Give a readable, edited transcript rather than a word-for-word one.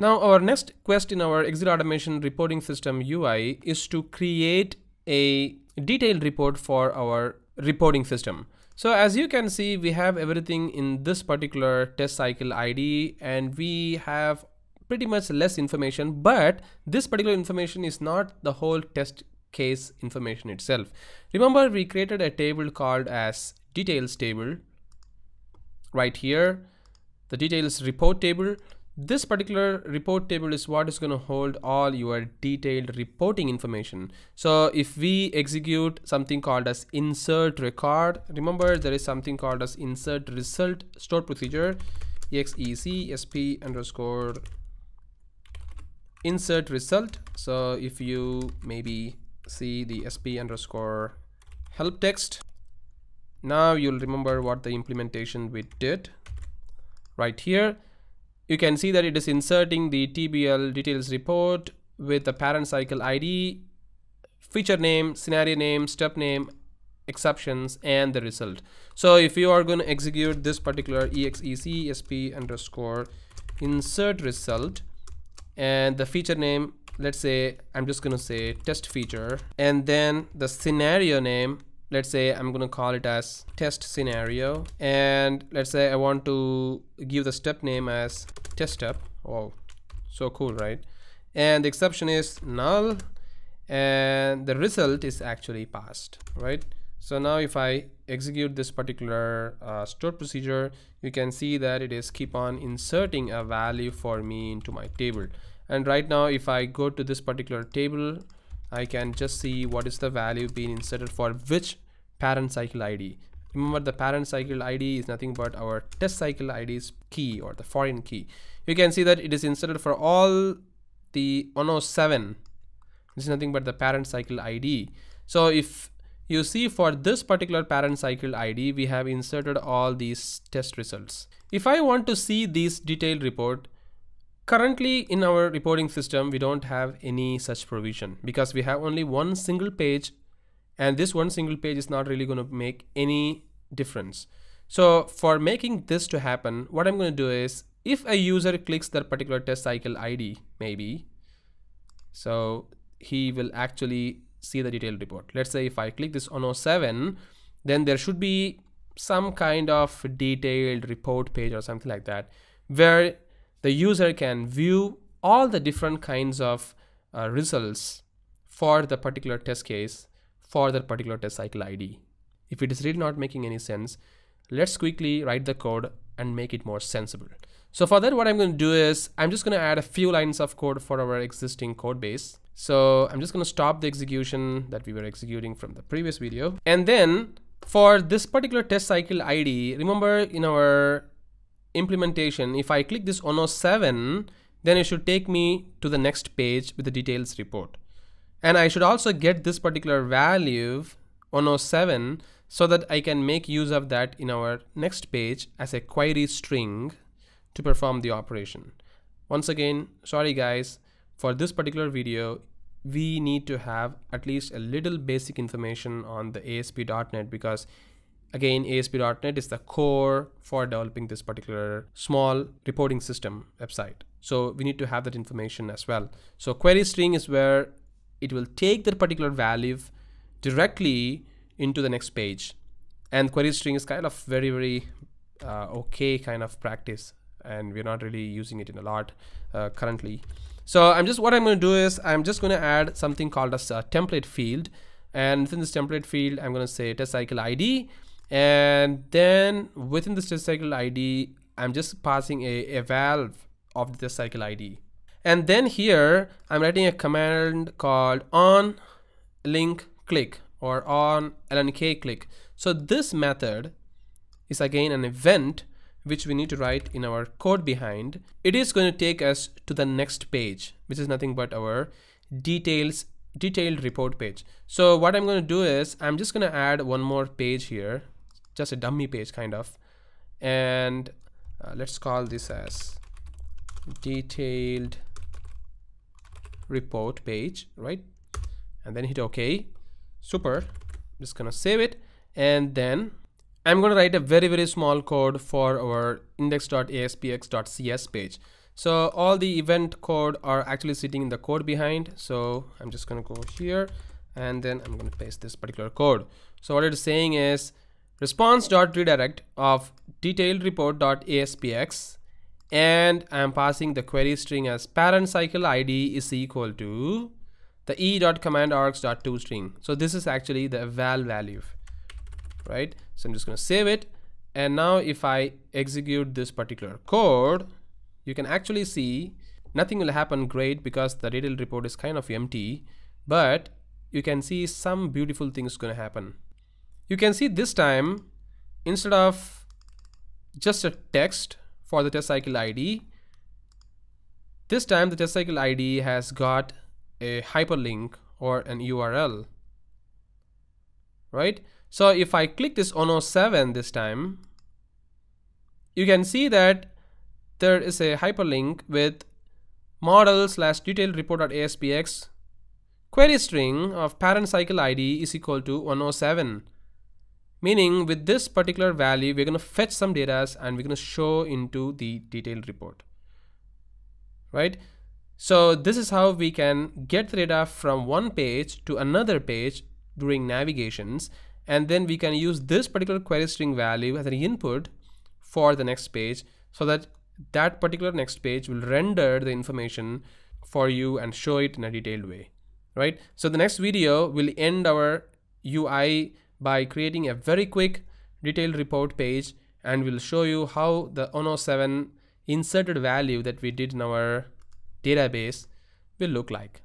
Now our next quest in our ExecuteAutomation reporting system UI is to create a detailed report for our reporting system. So as you can see, we have everything in this particular test cycle ID, and we have pretty much less information, but this particular information is not the whole test case information itself. Remember, we created a table called as details table right here, the details report table. This particular report table is what is going to hold all your detailed reporting information. So if we execute something called as insert record, remember there is something called as insert result stored procedure, exec sp_insert_result. So if you maybe see the sp_help text, now you'll remember what the implementation we did right here. You can see that it is inserting the TBL details report with the parent cycle ID, feature name, scenario name, step name, exceptions, and the result. So if you are going to execute this particular exec sp_insert_result and the feature name, let's say I'm just going to say test feature, and then the scenario name, let's say I'm going to call it as test scenario, and let's say I want to give the step name as test step. Oh, so cool, right? And the exception is null, and the result is actually passed, right? So now if I execute this particular stored procedure, you can see that it is keep on inserting a value for me into my table. And right now if I go to this particular table, I can just see what is the value being inserted for which parent cycle ID. Remember, the parent cycle ID is nothing but our test cycle ID's key or the foreign key. You can see that it is inserted for all the 107. This is nothing but the parent cycle ID. So if you see, for this particular parent cycle ID, we have inserted all these test results. If I want to see this detailed report, currently in our reporting system, we don't have any such provision because we have only one single page, and this one single page is not really going to make any difference. So for making this to happen, what I'm going to do is, if a user clicks that particular test cycle ID, maybe, so he will actually see the detailed report. Let's say if I click this 107, then there should be some kind of detailed report page or something like that, where the user can view all the different kinds of results for the particular test case, for the particular test cycle ID. If it is really not making any sense, let's quickly write the code and make it more sensible. So for that, what I'm going to do is, I'm just going to add a few lines of code for our existing code base. So I'm just going to stop the execution that we were executing from the previous video. And then for this particular test cycle ID, remember in our implementation, if I click this 107, then it should take me to the next page with the details report, and I should also get this particular value 107 so that I can make use of that in our next page as a query string to perform the operation. Once again, sorry guys, for this particular video we need to have at least a little basic information on the ASP.NET, because again, ASP.NET is the core for developing this particular small reporting system website. So we need to have that information as well. So query string is where it will take that particular value directly into the next page. And query string is kind of very, very okay kind of practice, and we're not really using it in a lot currently. So what I'm going to do is I'm just going to add something called as a template field. And within this template field, I'm going to say test cycle ID. And then within this test cycle ID, I'm just passing a value of the test cycle ID. And then here I'm writing a command called on link click or on LNK click. So this method is again an event which we need to write in our code behind. It is going to take us to the next page, which is nothing but our detailed report page. So what I'm going to do is, I'm just going to add one more page here, just a dummy page kind of, and let's call this as detailed report page, right? And then hit OK. Super. I'm just going to save it, and then I'm going to write a very, very small code for our index.aspx.cs page. So all the event code are actually sitting in the code behind. So I'm just going to go here and then I'm going to paste this particular code. So what it's saying is response.redirect of detailed report.aspx, and I'm passing the query string as parent cycle ID is equal to the e.commandargs.toString. So this is actually the eval value, right? So I'm just going to save it. And now if I execute this particular code, you can actually see nothing will happen great because the detailed report is kind of empty, but you can see some beautiful things going to happen. You can see this time, instead of just a text for the test cycle ID, this time the test cycle ID has got a hyperlink or an URL, right? So if I click this 107 this time, you can see that there is a hyperlink with model/detailed report.aspx query string of parent cycle ID is equal to 107. Meaning with this particular value, we're going to fetch some data and we're going to show into the detailed report, right? So this is how we can get the data from one page to another page during navigations. And then we can use this particular query string value as an input for the next page, so that that particular next page will render the information for you and show it in a detailed way, right? So the next video will end our UI by creating a very quick detailed report page, and we'll show you how the 107 inserted value that we did in our database will look like.